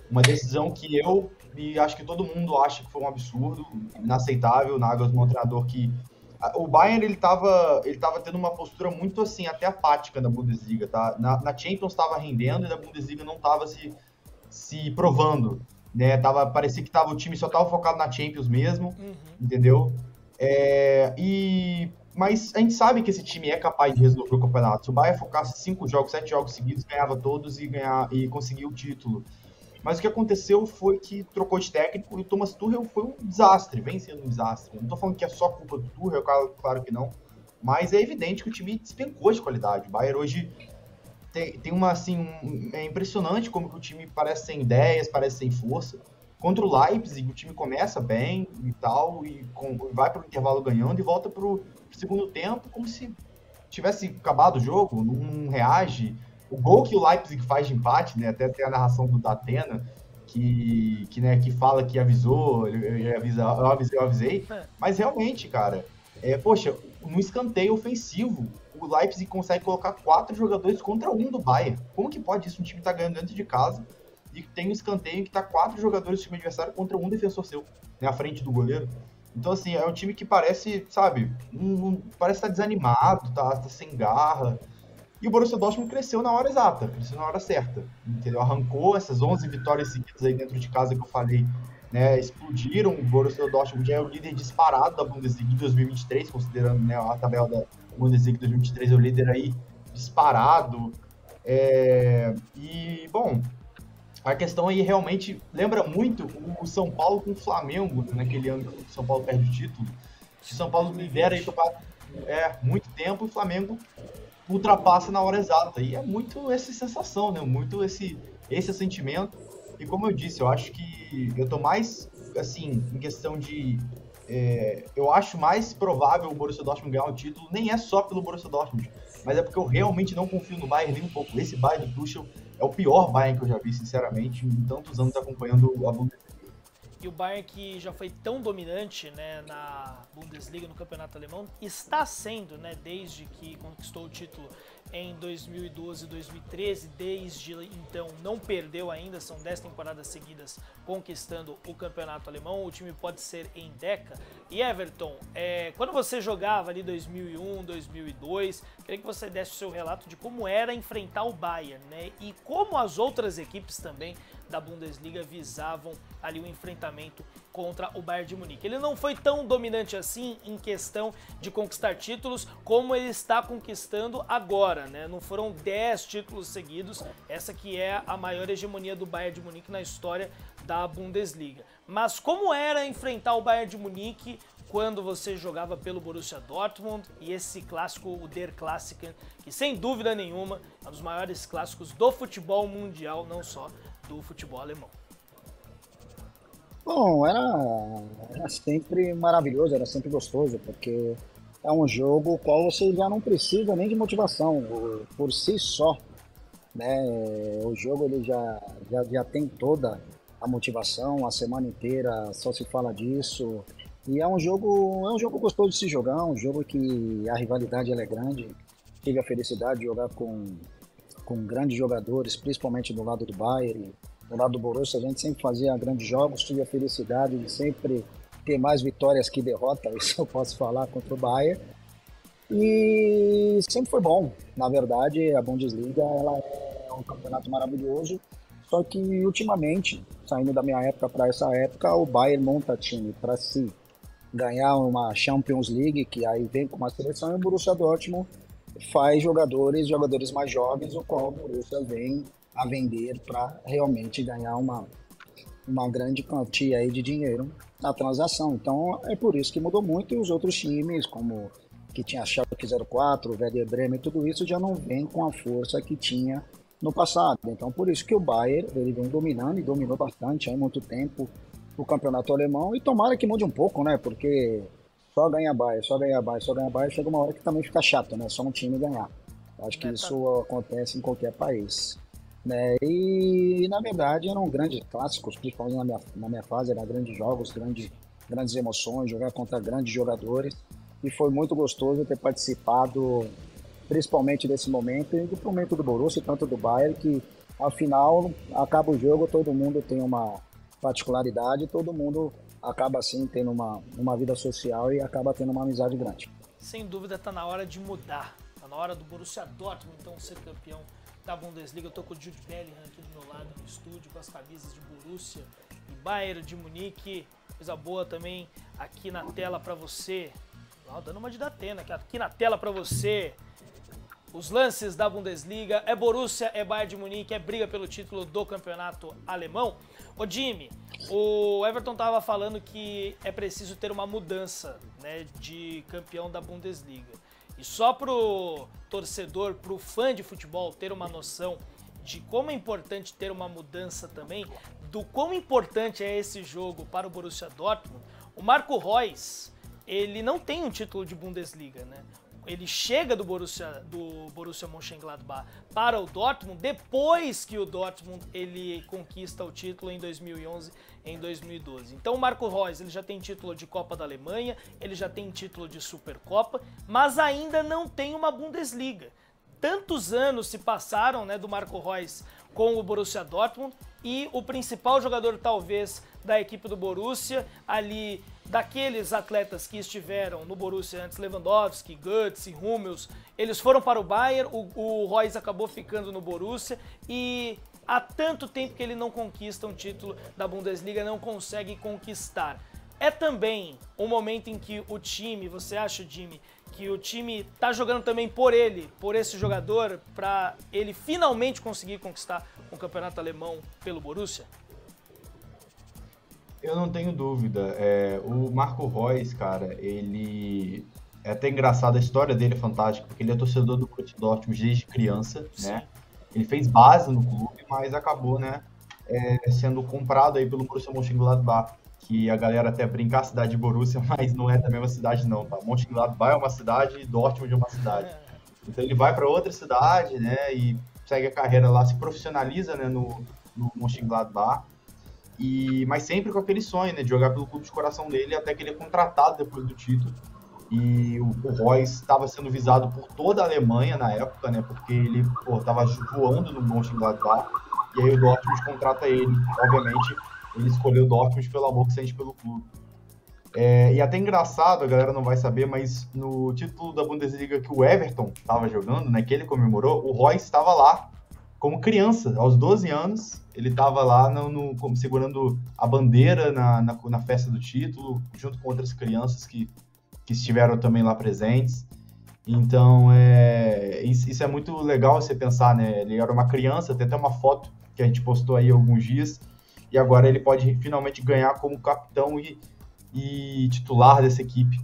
Uma decisão que eu e acho que todo mundo acha que foi um absurdo, inaceitável. O Nagelsmann é um treinador que... A, o Bayern ele estava ele tava tendo uma postura muito assim, até apática na Bundesliga, tá? Na, na Champions estava rendendo e na Bundesliga não estava se, se provando, né? Tava, parecia que tava, o time só estava focado na Champions mesmo, uhum. Entendeu? É, e, mas a gente sabe que esse time é capaz de resolver o campeonato. Se o Bayern focasse cinco jogos, sete jogos seguidos, ganhava todos e, ganhar, e conseguia o título. Mas o que aconteceu foi que trocou de técnico e o Thomas Tuchel foi um desastre, vem sendo um desastre. Não estou falando que é só culpa do Tuchel, claro, claro que não. Mas é evidente que o time despencou de qualidade. O Bayern hoje tem, tem uma, assim, um, é impressionante como que o time parece sem ideias, parece sem força. Contra o Leipzig, o time começa bem e tal, e com, vai para o intervalo ganhando e volta para o segundo tempo como se tivesse acabado o jogo, não, não reage. O gol que o Leipzig faz de empate, né, até tem a narração do Datena, que, que, né, que fala que avisou, eu, eu, avisa, eu avisei, eu avisei. Mas realmente, cara, é, poxa, no escanteio ofensivo, o Leipzig consegue colocar quatro jogadores contra um do Bayern. Como que pode isso? Um time está ganhando dentro de casa, e tem um escanteio que tá quatro jogadores do time adversário contra um defensor seu, né, à frente do goleiro. Então, assim, é um time que parece, sabe, um, um, parece estar tá desanimado, tá, tá sem garra. E o Borussia Dortmund cresceu na hora exata, cresceu na hora certa, entendeu? Arrancou essas onze vitórias seguidas aí dentro de casa que eu falei, né, explodiram. O Borussia Dortmund já é o líder disparado da Bundesliga em dois mil e vinte e três, considerando, né, a tabela da Bundesliga em dois mil e vinte e três, é o líder aí disparado. É... E, bom... A questão aí realmente lembra muito o São Paulo com o Flamengo, né, naquele ano que o São Paulo perde o título. O São Paulo lidera aí é, muito tempo e o Flamengo ultrapassa na hora exata. E é muito essa sensação, né, muito esse, esse sentimento. E como eu disse, eu acho que eu tô mais, assim, em questão de... É, eu acho mais provável o Borussia Dortmund ganhar um título, nem é só pelo Borussia Dortmund, mas é porque eu realmente não confio no Bayern nem um pouco. Esse Bayern do Tuchel é o pior Bayern que eu já vi, sinceramente, em tantos anos acompanhando a Bundesliga. E o Bayern, que já foi tão dominante, né, na Bundesliga, no campeonato alemão, está sendo, né, desde que conquistou o título em dois mil e doze e dois mil e treze, desde então não perdeu ainda, são dez temporadas seguidas conquistando o campeonato alemão, o time pode ser em Deca. E Ewerthon, é, quando você jogava ali dois mil e um, dois mil e dois, queria que você desse o seu relato de como era enfrentar o Bayern, né, e como as outras equipes também da Bundesliga visavam ali o enfrentamento contra o Bayern de Munique. Ele não foi tão dominante assim em questão de conquistar títulos como ele está conquistando agora, né? Não foram dez títulos seguidos, essa que é a maior hegemonia do Bayern de Munique na história da Bundesliga. Mas como era enfrentar o Bayern de Munique quando você jogava pelo Borussia Dortmund, e esse clássico, o Der Klassiker, que sem dúvida nenhuma é um dos maiores clássicos do futebol mundial, não só do futebol alemão. Bom, era, era sempre maravilhoso, era sempre gostoso, porque é um jogo qual você já não precisa nem de motivação, por si só, né? O jogo ele já, já, já tem toda a motivação, a semana inteira só se fala disso. E é um jogo, é um jogo gostoso de se jogar, é um jogo que a rivalidade ela é grande. Tive a felicidade de jogar com, com grandes jogadores, principalmente do lado do Bayern, do lado do Borussia, a gente sempre fazia grandes jogos. Tive a felicidade de sempre ter mais vitórias que derrota, isso eu posso falar, contra o Bayern. E sempre foi bom. Na verdade, a Bundesliga ela é um campeonato maravilhoso, só que ultimamente, saindo da minha época para essa época, o Bayern monta time para si ganhar uma Champions League, que aí vem com uma seleção, e o Borussia Dortmund faz jogadores, jogadores mais jovens, o qual o Borussia vem a vender para realmente ganhar uma, uma grande quantia aí de dinheiro na transação. Então é por isso que mudou muito, e os outros times, como que tinha a Schalke zero quatro, o Werder Bremen, tudo isso já não vem com a força que tinha no passado. Então por isso que o Bayern ele vem dominando, e dominou bastante há muito tempo o campeonato alemão, e tomara que mude um pouco, né? Porque só ganha Bayern, só ganha Bayern, só ganha Bayern, chega uma hora que também fica chato, né? Só um time ganhar. Acho que é, tá. Isso acontece em qualquer país, né? E na verdade eram grandes clássicos, principalmente na minha, na minha fase, eram grandes jogos, grandes, grandes emoções, jogar contra grandes jogadores, e foi muito gostoso ter participado principalmente desse momento, e do momento do Borussia e tanto do Bayern, que ao final, acaba o jogo, todo mundo tem uma particularidade, todo mundo acaba assim tendo uma, uma vida social e acaba tendo uma amizade grande. Sem dúvida tá na hora de mudar, tá na hora do Borussia Dortmund então ser campeão da Bundesliga. Eu tô com o Jude Bellingham aqui do meu lado no estúdio, com as camisas de Borussia e Bayern de Munique, coisa boa também aqui na tela para você, ó, dando uma de Datena, aqui na tela para você. Os lances da Bundesliga, é Borussia, é Bayern de Munique, é briga pelo título do campeonato alemão. Ô Jimmy, o Ewerthon estava falando que é preciso ter uma mudança, né, de campeão da Bundesliga. E só pro torcedor, pro fã de futebol ter uma noção de como é importante ter uma mudança também, do quão importante é esse jogo para o Borussia Dortmund, o Marco Reus, ele não tem um título de Bundesliga, né? Ele chega do Borussia, do Borussia Mönchengladbach para o Dortmund depois que o Dortmund ele conquista o título em dois mil e onze, em dois mil e doze. Então o Marco Reus ele já tem título de Copa da Alemanha, ele já tem título de Supercopa, mas ainda não tem uma Bundesliga. Tantos anos se passaram, né, do Marco Reus com o Borussia Dortmund, e o principal jogador talvez da equipe do Borussia, ali daqueles atletas que estiveram no Borussia antes, Lewandowski, Götze, Hummels, eles foram para o Bayern, o, o Reus acabou ficando no Borussia, e há tanto tempo que ele não conquista um título da Bundesliga, não consegue conquistar. É também um momento em que o time, você acha, Jimmy, que o time tá jogando também por ele, por esse jogador, para ele finalmente conseguir conquistar um campeonato alemão pelo Borussia? Eu não tenho dúvida. É, o Marco Reus, cara, ele... É até engraçado, a história dele é fantástica, porque ele é torcedor do Borussia Dortmund desde criança, sim, né? Ele fez base no clube, mas acabou, né, é, sendo comprado aí pelo Borussia Mönchengladbach, que a galera até brinca a cidade de Borussia, mas não é da mesma cidade não, tá? Mönchengladbach é uma cidade e Dortmund é uma cidade. Então ele vai para outra cidade, né, e segue a carreira lá, se profissionaliza, né, no, no Mönchengladbach, e, mas sempre com aquele sonho, né, de jogar pelo clube de coração dele, até que ele é contratado depois do título. E o, o Reus estava sendo visado por toda a Alemanha na época, né, porque ele estava voando no Mönchengladbach, e aí o Dortmund contrata ele, obviamente. Ele escolheu o Dortmund pelo amor que sente pelo clube. É, e até engraçado, a galera não vai saber, mas no título da Bundesliga que o Ewerthon estava jogando, né, que ele comemorou, o Reus estava lá como criança, aos doze anos. Ele estava lá no, no, como segurando a bandeira na, na, na festa do título, junto com outras crianças que, que estiveram também lá presentes. Então, é, isso, isso é muito legal você pensar, né? Ele era uma criança, tem até uma foto que a gente postou aí há alguns dias, e agora ele pode finalmente ganhar como capitão e e titular dessa equipe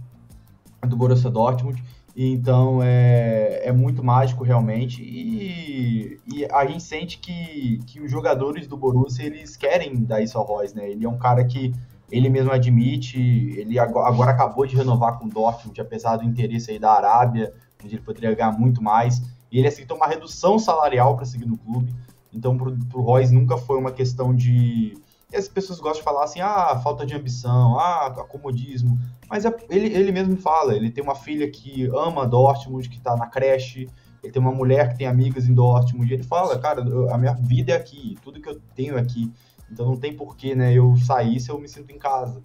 do Borussia Dortmund. Então é, é muito mágico realmente, e, e a gente sente que, que os jogadores do Borussia, eles querem dar isso a voz, né? Ele é um cara que ele mesmo admite, ele agora, agora acabou de renovar com o Dortmund, apesar do interesse aí da Arábia, onde ele poderia ganhar muito mais, e ele aceitou uma redução salarial para seguir no clube. Então pro, pro Reus nunca foi uma questão de... As pessoas gostam de falar assim, ah, falta de ambição, ah, acomodismo, mas é, ele, ele mesmo fala, ele tem uma filha que ama Dortmund, que tá na creche, ele tem uma mulher que tem amigas em Dortmund, e ele fala, cara, eu, a minha vida é aqui, tudo que eu tenho é aqui, então não tem porquê, né, eu sair se eu me sinto em casa.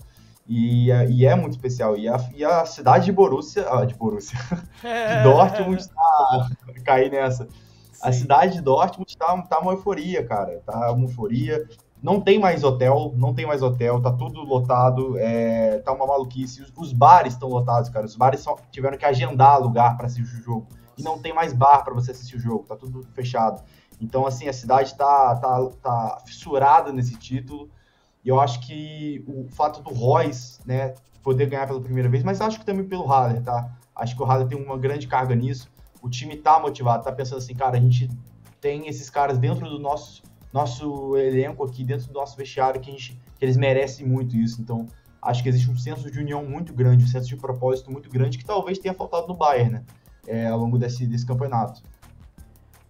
E, e é muito especial, e a, e a cidade de Borussia, ah, de Borussia, de Dortmund tá, cair nessa, sim. A cidade de Dortmund tá, tá uma euforia, cara, tá uma euforia. Não tem mais hotel, não tem mais hotel, tá tudo lotado, é, tá uma maluquice. Os, os bares estão lotados, cara. Os bares só tiveram que agendar lugar para assistir o jogo. E não tem mais bar para você assistir o jogo, tá tudo fechado. Então, assim, a cidade tá, tá, tá fissurada nesse título. E eu acho que o fato do Reus, né, poder ganhar pela primeira vez, mas acho que também pelo Haller, tá? Acho que o Haller tem uma grande carga nisso. O time tá motivado, tá pensando assim, cara, a gente tem esses caras dentro do nosso... nosso elenco aqui, dentro do nosso vestiário, que, a gente, que eles merecem muito isso. Então, acho que existe um senso de união muito grande, um senso de propósito muito grande, que talvez tenha faltado no Bayern, né, é, ao longo desse, desse campeonato.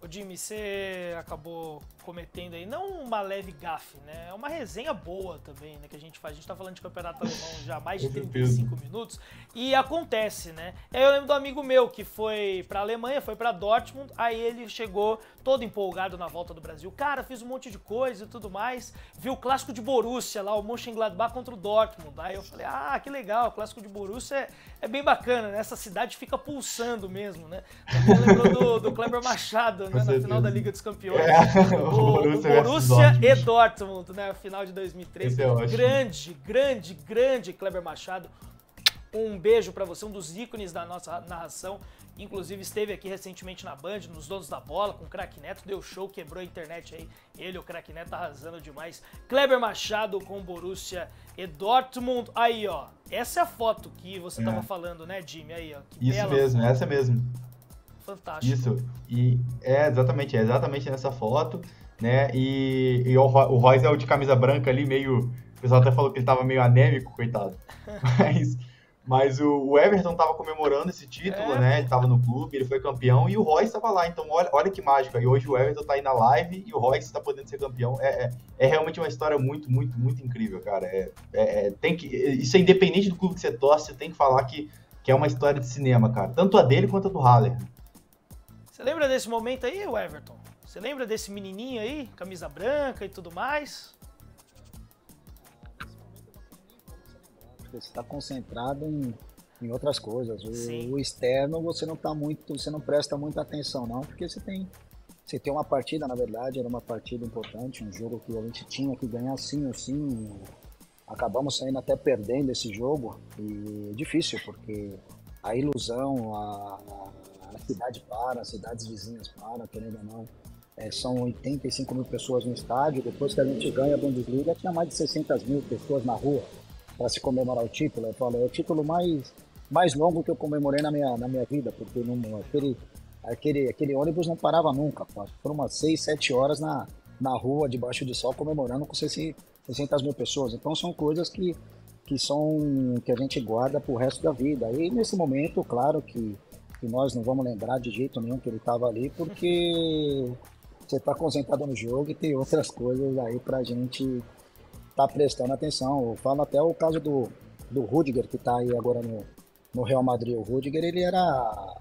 Ô, Jimmy, você acabou cometendo aí, não uma leve gafe, né, é uma resenha boa também, né, que a gente faz. A gente tá falando de campeonato alemão já há mais de trinta e cinco minutos, e acontece, né. Eu lembro do amigo meu que foi pra Alemanha, foi pra Dortmund, aí ele chegou todo empolgado na volta do Brasil. Cara, fiz um monte de coisa e tudo mais, viu o clássico de Borussia lá, o Mönchengladbach contra o Dortmund. Aí eu falei, ah, que legal, o clássico de Borussia é, é bem bacana, né, essa cidade fica pulsando mesmo, né. Também lembrou do, do Kleber Machado, né, na final da Liga dos Campeões. É, o, o Borussia, Borussia e Dortmund, Dortmund, né, final de dois mil e treze. É grande, grande, grande Kleber Machado. Um beijo pra você, um dos ícones da nossa narração. Inclusive esteve aqui recentemente na Band, nos Donos da Bola, com o Craque Neto, deu show, quebrou a internet aí. Ele, o Craque Neto, tá arrasando demais. Kleber Machado com Borussia e Dortmund. Aí, ó, essa é a foto que você é. tava falando, né, Jimmy? Aí, ó. Que Isso bela mesmo, foto. essa mesmo. Fantástico. Isso, e é exatamente, é exatamente nessa foto, né, e, e o, o Reus é o de camisa branca ali, meio, o pessoal até falou que ele tava meio anêmico, coitado, mas, mas o, o Ewerthon tava comemorando esse título, é. né, ele tava no clube, ele foi campeão, e o Reus tava lá, então olha, olha que mágico, e hoje o Ewerthon tá aí na live, e o Reus tá podendo ser campeão. é, é, é realmente uma história muito, muito, muito incrível, cara, é, é, tem que, isso é independente do clube que você torce, você tem que falar que, que é uma história de cinema, cara, tanto a dele quanto a do Haller. Você lembra desse momento aí, o Ewerthon? Você lembra desse menininho aí, camisa branca e tudo mais? Você está concentrado em, em outras coisas. O, o externo você não tá muito, você não presta muita atenção não, porque você tem, você tem uma partida, na verdade, era uma partida importante, um jogo que a gente tinha que ganhar sim ou sim. Acabamos saindo até perdendo esse jogo e é difícil, porque a ilusão, a, a A cidade para, as cidades vizinhas para, querendo ou não. É, são oitenta e cinco mil pessoas no estádio. Depois que a gente ganha a Bundesliga, tinha mais de seiscentas mil pessoas na rua para se comemorar o título. Eu falo, é o título mais, mais longo que eu comemorei na minha, na minha vida, porque não, aquele, aquele, aquele ônibus não parava nunca. Foram umas seis, sete horas na, na rua, debaixo de sol, comemorando com seiscentas mil pessoas. Então são coisas que, que, são, que a gente guarda para o resto da vida. E nesse momento, claro que que nós não vamos lembrar de jeito nenhum que ele estava ali, porque você está concentrado no jogo e tem outras coisas aí para a gente tá prestando atenção. Eu falo até o caso do, do Rudiger, que está aí agora no, no Real Madrid. O Rudiger, ele era,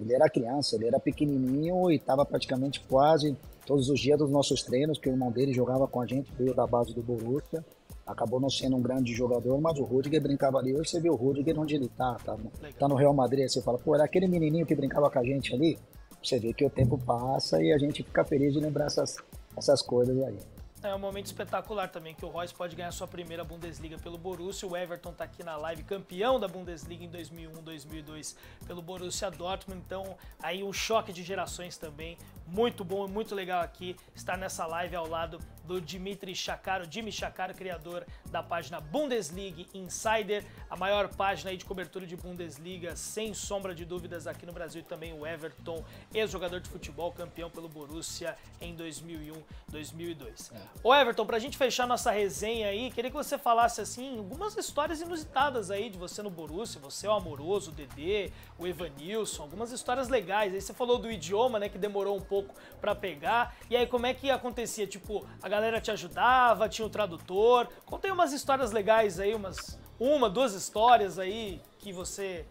ele era criança, ele era pequenininho e estava praticamente quase todos os dias dos nossos treinos, porque o irmão dele jogava com a gente, veio da base do Borussia. Acabou não sendo um grande jogador, mas o Rudiger brincava ali. Hoje você vê o Rudiger onde ele tá, tá, tá no Real Madrid, aí você fala, pô, era aquele menininho que brincava com a gente ali. Você vê que o tempo passa e a gente fica feliz de lembrar essas, essas coisas aí. É um momento espetacular também, que o Reus pode ganhar sua primeira Bundesliga pelo Borussia. O Ewerthon está aqui na live, campeão da Bundesliga em dois mil e um, dois mil e dois pelo Borussia Dortmund. Então, aí um choque de gerações também. Muito bom e muito legal aqui estar nessa live ao lado do Dimitri Chacar, o Dimitri Chacar, criador da página Bundesliga Insider, a maior página aí de cobertura de Bundesliga, sem sombra de dúvidas, aqui no Brasil. E também o Ewerthon, ex-jogador de futebol, campeão pelo Borussia em dois mil e um, dois mil e dois. Ô Ewerthon, pra gente fechar nossa resenha aí, queria que você falasse assim algumas histórias inusitadas aí de você no Borussia, você, o Amoroso, o Dedê, o Evanilson, algumas histórias legais. Aí você falou do idioma, né, que demorou um pouco pra pegar, e aí como é que acontecia? Tipo, a galera te ajudava, tinha o tradutor? Contei umas histórias legais aí, umas uma, duas histórias aí que você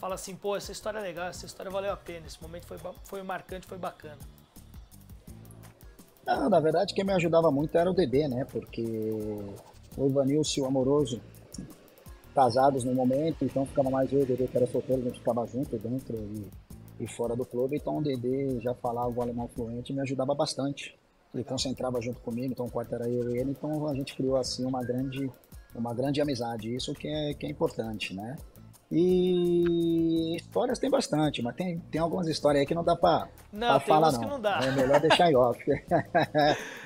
fala assim, pô, essa história é legal, essa história valeu a pena, esse momento foi, foi marcante, foi bacana. Ah, na verdade, quem me ajudava muito era o Dedê, né? Porque o Evanilson e o Amoroso, casados no momento, então ficava mais eu e o Dedê, que era solteiro, a gente ficava junto dentro e, e fora do clube. Então o Dedê já falava o alemão fluente e me ajudava bastante. Ele concentrava junto comigo, então o quarto era eu e ele. Então a gente criou assim uma grande, uma grande amizade, isso que é, que é importante, né? E histórias tem bastante, mas tem, tem algumas histórias aí que não dá pra, não, pra falar não. Que não dá. É melhor deixar em off.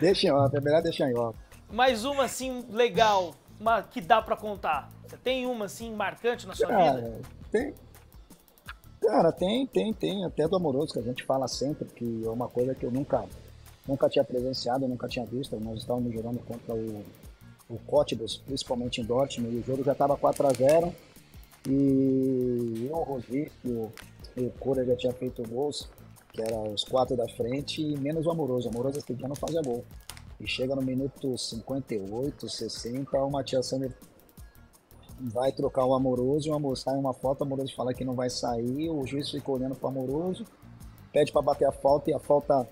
Deixa em off, é melhor deixar em off. Mais uma assim legal, uma que dá pra contar. Você tem uma assim marcante na sua cara, vida? Tem, cara, tem, tem, tem. Até do Amoroso, que a gente fala sempre, que é uma coisa que eu nunca, nunca tinha presenciado, nunca tinha visto. Nós estávamos jogando contra o, o Cottbus, principalmente em Dortmund, e o jogo já estava quatro a zero. E eu, o Rudiger e o Cora já tinha feito gols, que eram os quatro da frente, e menos o Amoroso. O Amoroso esse dia não fazia gol. E chega no minuto cinquenta e oito, sessenta, o Matias Sander vai trocar o Amoroso, o Amoroso sai uma falta, o Amoroso fala que não vai sair, o juiz fica olhando para o Amoroso, pede para bater a falta, e a falta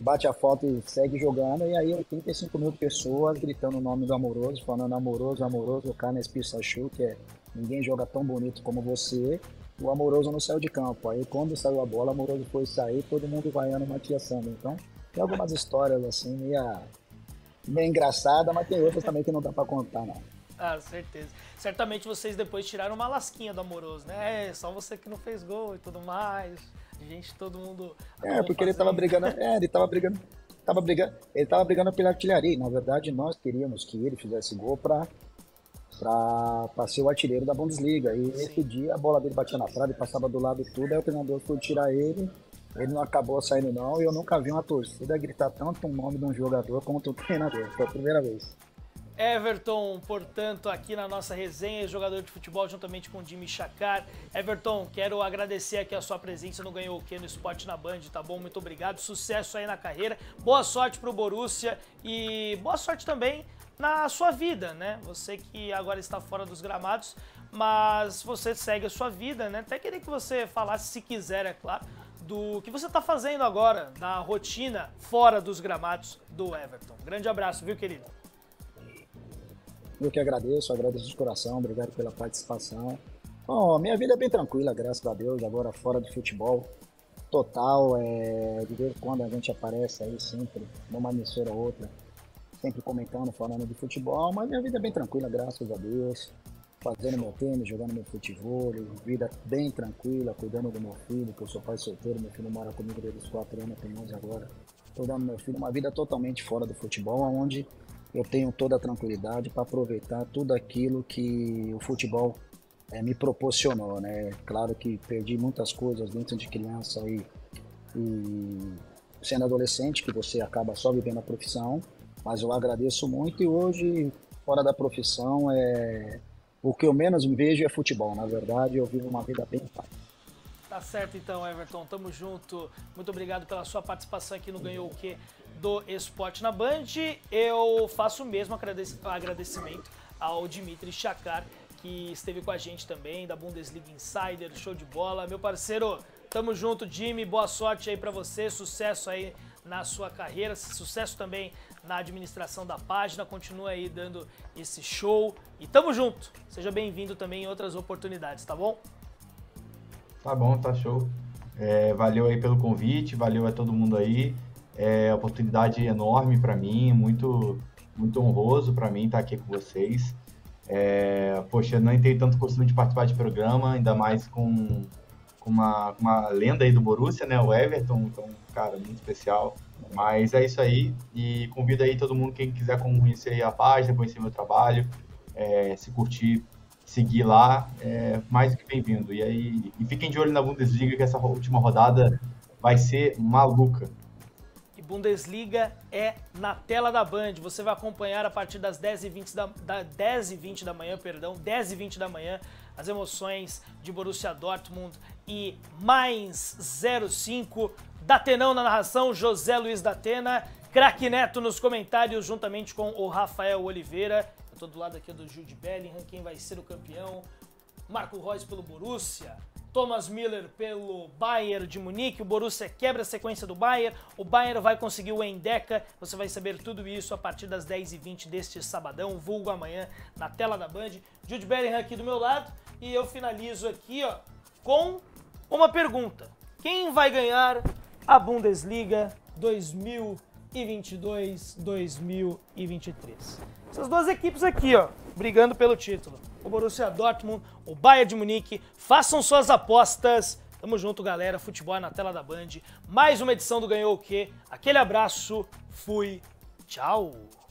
bate a falta e segue jogando, e aí oitenta e cinco mil pessoas gritando o nome do Amoroso, falando Amoroso, Amoroso, o cara espissa show, que é ninguém joga tão bonito como você. O Amoroso não saiu de campo. Aí quando saiu a bola, o Amoroso foi sair, todo mundo vaiando o Matias Sander. Então, tem algumas histórias assim, meio, meio engraçada, mas tem outras também que não dá pra contar, não. Ah, certeza. Certamente vocês depois tiraram uma lasquinha do Amoroso, né? É, só você que não fez gol e tudo mais. Gente, todo mundo... É, porque fazendo. Ele tava brigando... É, ele tava brigando... Tava brigando ele tava brigando pela artilharia. Na verdade, nós queríamos que ele fizesse gol pra... para ser o artilheiro da Bundesliga. E esse dia a bola dele batia na trave, passava do lado e tudo, aí o treinador foi tirar ele, ele não acabou saindo não, e eu nunca vi uma torcida gritar tanto o nome de um jogador quanto o treinador, foi a primeira vez. Ewerthon, portanto, aqui na nossa resenha, jogador de futebol juntamente com o Dimitri Chacar. Ewerthon, quero agradecer aqui a sua presença no Ganhou o Quê? No Esporte na Band, tá bom? Muito obrigado, sucesso aí na carreira, boa sorte pro Borussia e boa sorte também na sua vida, né? Você que agora está fora dos gramados, mas você segue a sua vida, né? Até queria que você falasse, se quiser, é claro, do que você está fazendo agora, da rotina fora dos gramados do Ewerthon. Grande abraço, viu, querido? Eu que agradeço, agradeço de coração, obrigado pela participação. Bom, minha vida é bem tranquila, graças a Deus, agora fora do futebol total, é... de vez em quando a gente aparece aí sempre, numa emissora ou outra, sempre comentando, falando de futebol, mas minha vida é bem tranquila, graças a Deus, fazendo meu tênis, jogando meu futebol, vida bem tranquila, cuidando do meu filho, que eu sou pai solteiro, meu filho mora comigo desde os quatro anos, tem onze agora, cuidando do meu filho, uma vida totalmente fora do futebol, onde eu tenho toda a tranquilidade para aproveitar tudo aquilo que o futebol é, me proporcionou, né? Claro que perdi muitas coisas dentro de criança e, e sendo adolescente, que você acaba só vivendo a profissão, mas eu agradeço muito e hoje, fora da profissão, é... o que eu menos vejo é futebol. Na verdade, eu vivo uma vida bem fácil. Tá certo então, Ewerthon. Tamo junto. Muito obrigado pela sua participação aqui no Ganhou o Quê? Do Esporte na Band. Eu faço o mesmo agradecimento ao Dimitri Chacar, que esteve com a gente também, da Bundesliga Insider, show de bola. Meu parceiro, tamo junto, Jimmy. Boa sorte aí pra você, sucesso aí na sua carreira, sucesso também na administração da página, continua aí dando esse show e tamo junto. Seja bem-vindo também em outras oportunidades, tá bom? Tá bom, tá show. É, valeu aí pelo convite, valeu a todo mundo aí. É uma oportunidade enorme para mim, muito, muito honroso para mim estar aqui com vocês. É, poxa, eu não tenho tanto costume de participar de programa, ainda mais com, com uma, uma lenda aí do Borussia, né? O Ewerthon, então, cara, muito especial. Mas é isso aí, e convido aí todo mundo, quem quiser conhecer a página, conhecer meu trabalho, é, se curtir, seguir lá, é mais do que bem-vindo. E aí, e fiquem de olho na Bundesliga, que essa última rodada vai ser maluca. E Bundesliga é na tela da Band. Você vai acompanhar a partir das dez e vinte da, da, dez e vinte da manhã, perdão, dez e vinte da manhã, as emoções de Borussia Dortmund e Mainz zero cinco. Datenão na narração, José Luiz Datena, Craque Neto nos comentários, juntamente com o Rafael Oliveira. Eu tô do lado aqui do Jude Bellingham, quem vai ser o campeão. Marco Reus pelo Borussia, Thomas Müller pelo Bayern de Munique. O Borussia quebra a sequência do Bayern, o Bayern vai conseguir o Endeca. Você vai saber tudo isso a partir das dez e vinte deste sabadão, vulgo amanhã, na tela da Band. Jude Bellingham aqui do meu lado, e eu finalizo aqui, ó, com uma pergunta. Quem vai ganhar a Bundesliga dois mil e vinte e dois dois mil e vinte e três. Essas duas equipes aqui, ó, brigando pelo título. O Borussia Dortmund, o Bayern de Munique. Façam suas apostas. Tamo junto, galera. Futebol na tela da Band. Mais uma edição do Ganhou o Quê? Aquele abraço. Fui. Tchau.